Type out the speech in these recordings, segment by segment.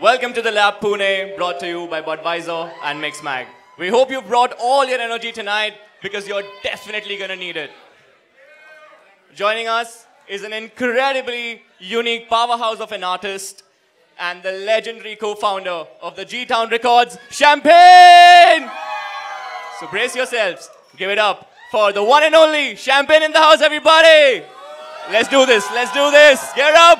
Welcome to the Lab Pune, brought to you by Budweiser and Mixmag. We hope you brought all your energy tonight because you're definitely gonna need it. Joining us is an incredibly unique powerhouse of an artist and the legendary co-founder of the G-Town Records, Shampain! So brace yourselves, give it up for the one and only Shampain in the house, everybody! Let's do this, get up!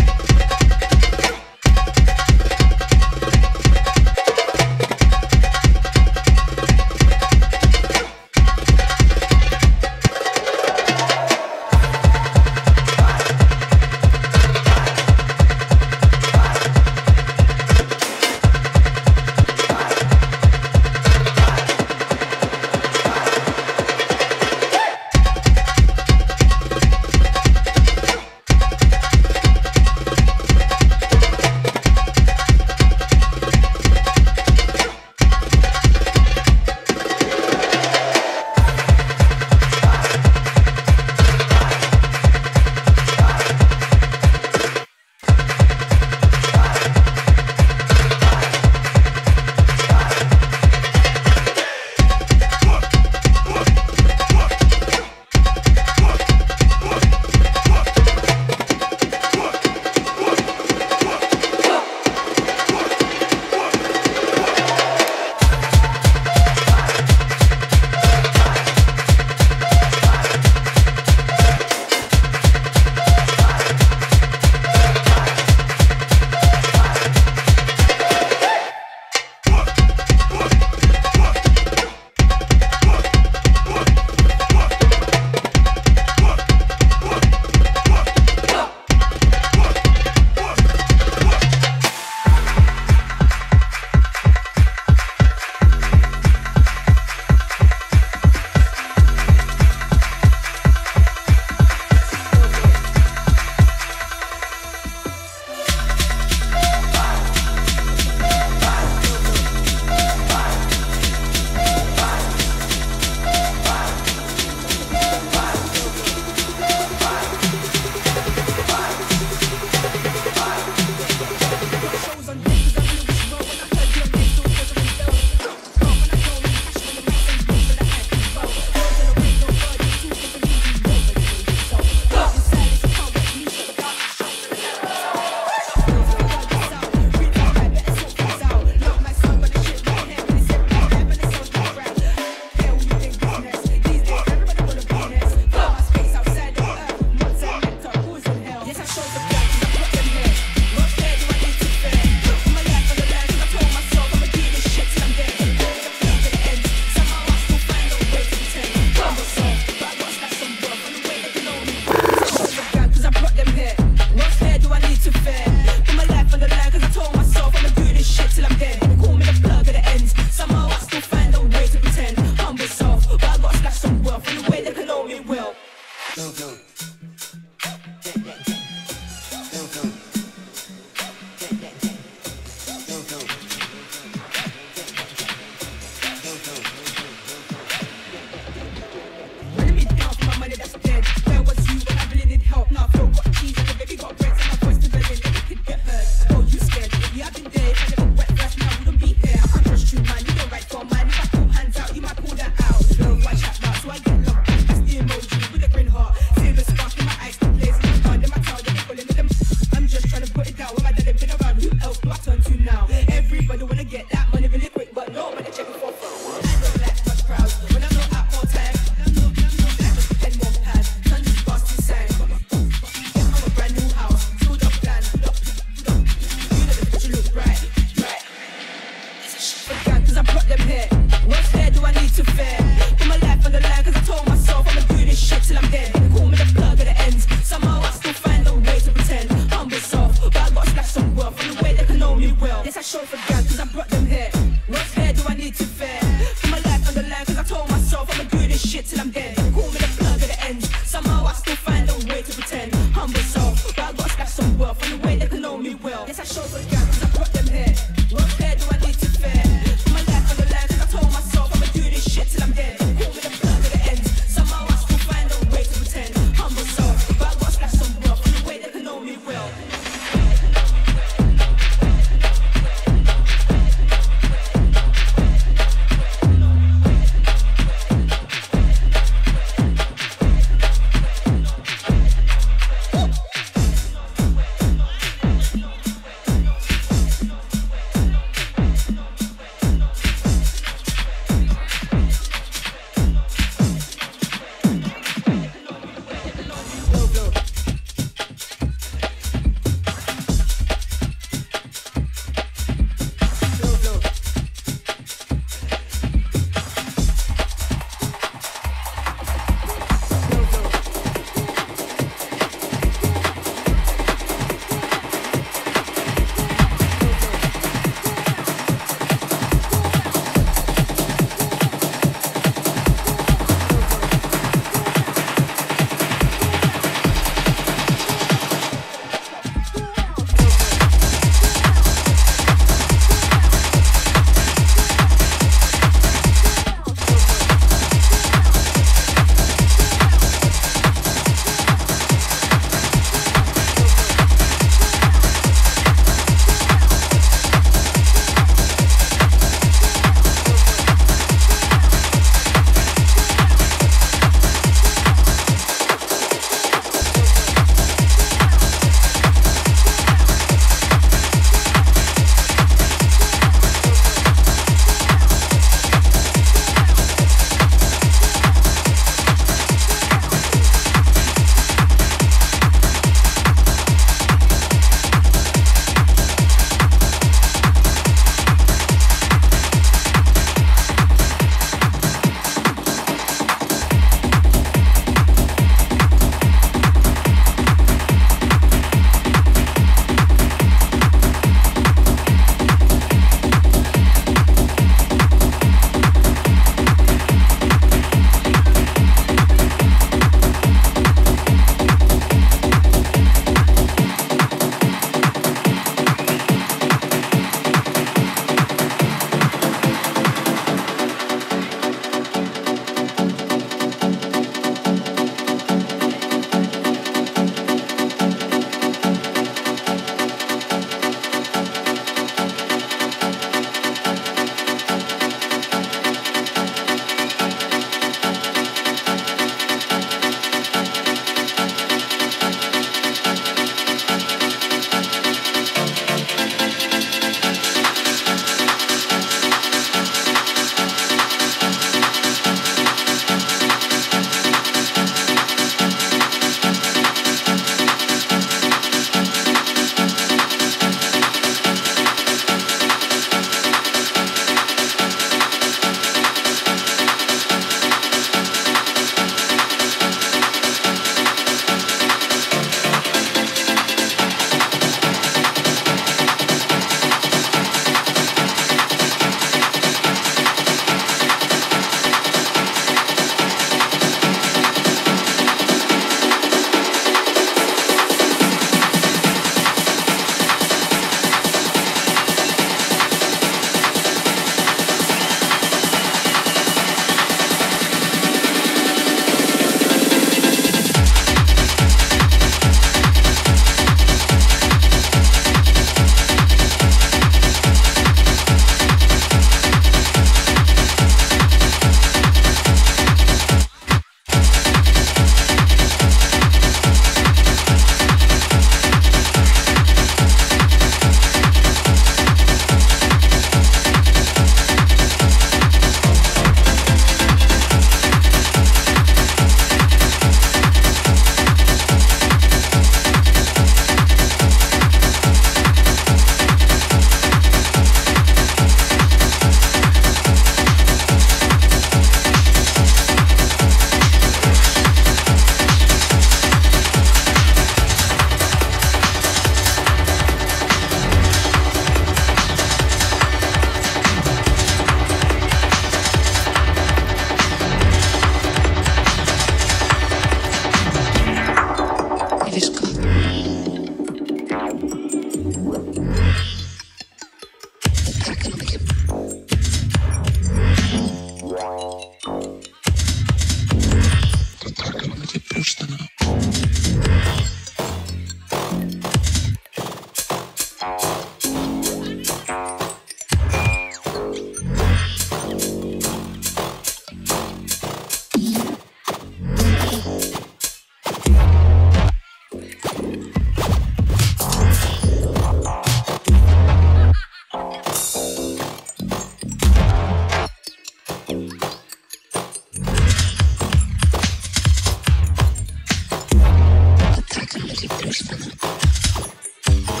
It's not a big thing,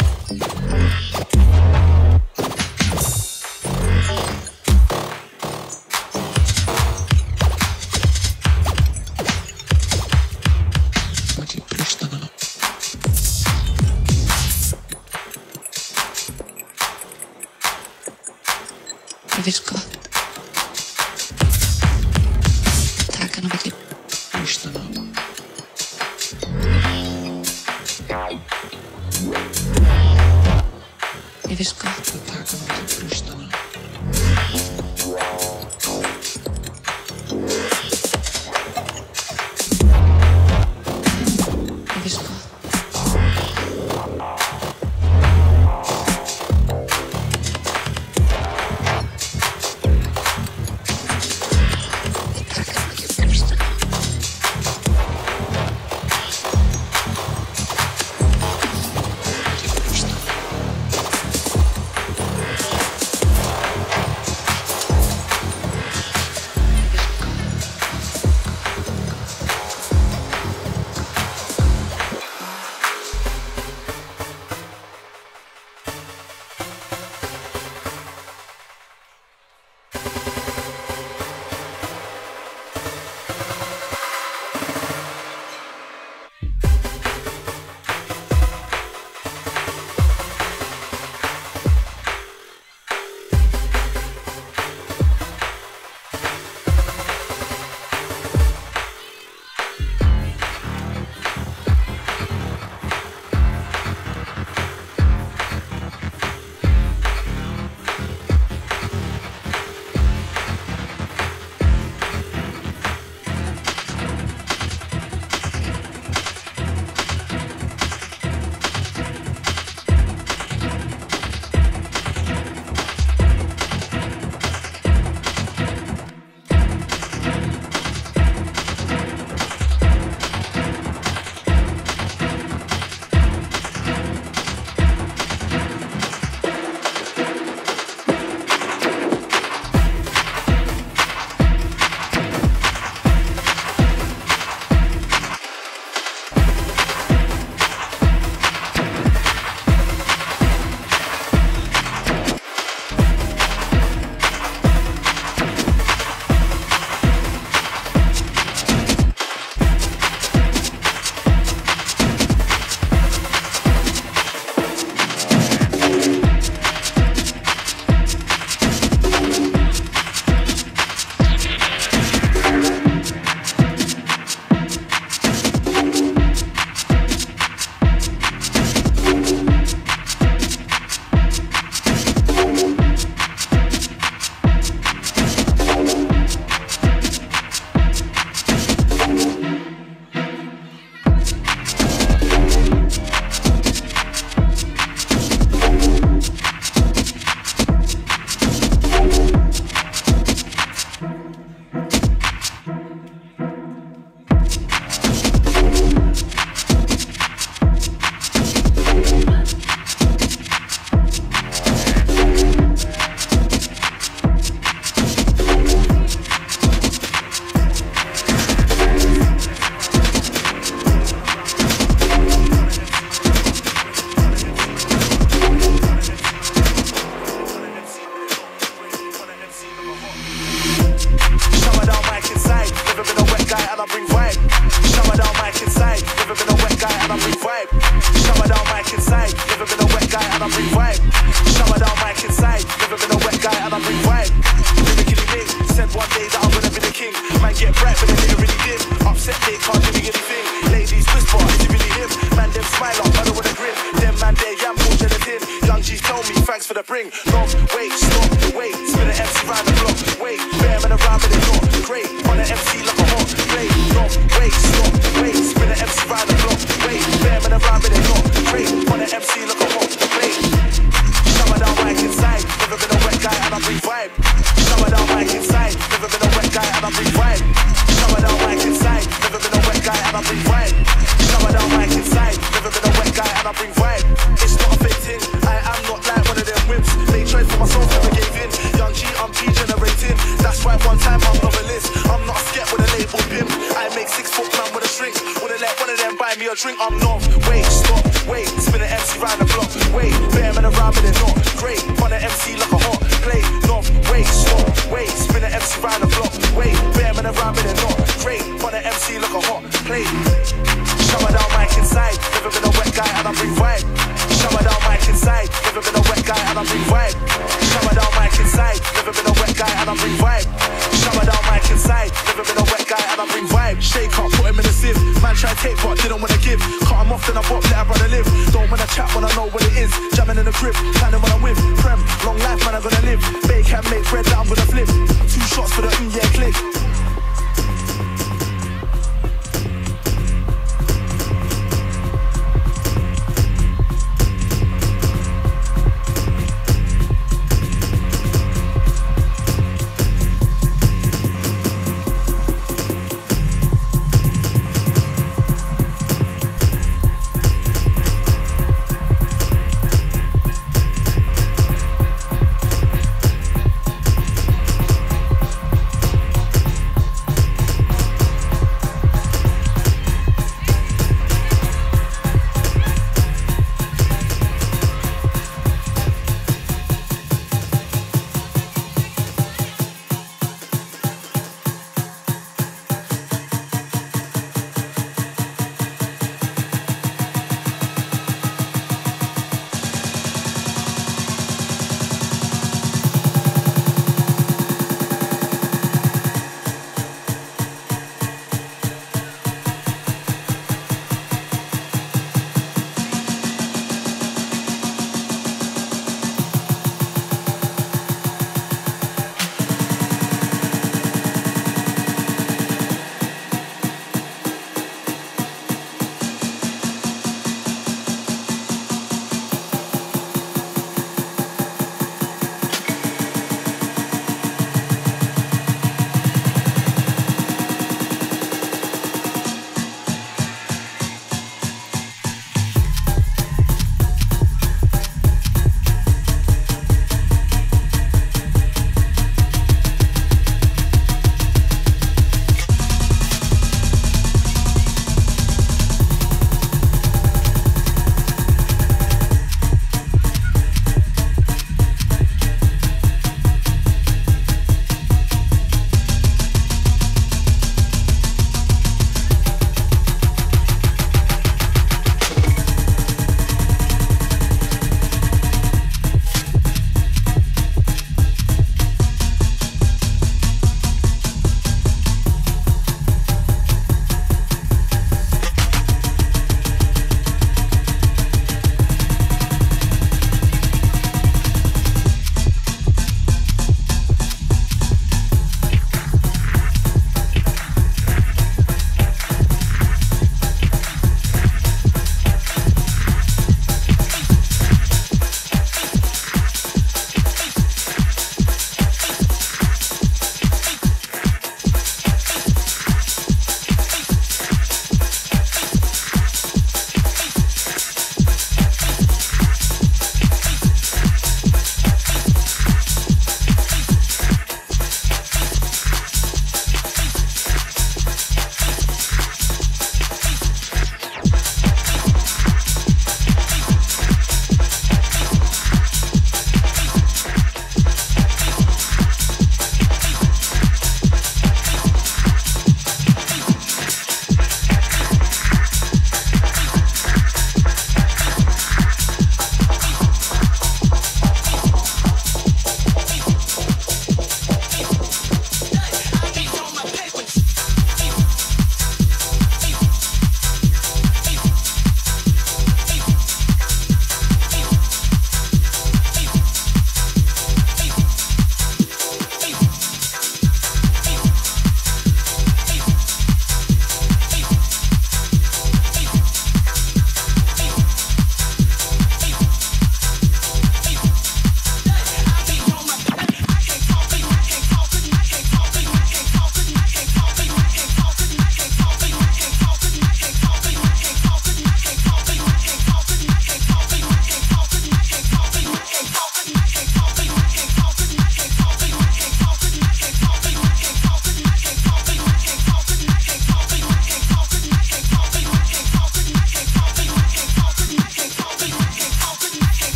I am not like one of them wimps. They tried for myself. a drink up north. Wait, stop, wait, spin an MC round the block. Wait, better man around but they're not. Great, run an MC like a hot plate. North, wait, stop, wait, spin an MC round the block. Wait, better man around but they're not. Great, run an MC like a hot plate. Shower down mic inside, never been a wet guy and I bring vibe. Shower down mic inside, never been a wet guy and I bring vibe. Shower down mic inside, never been a wet guy and I bring vibe. Shower down mic inside, never been a wet guy and I bring vibe. Shake up, put him in the sieve. Man tried to take but didn't wanna give. Cut him off then I bop, let a brother live. Don't wanna chat when I know what it is. Jamming in the crib, planning when I'm with. Prem, long life man I'm gonna live. Bake and make bread that I'm gonna flip. Two shots for the yeah click.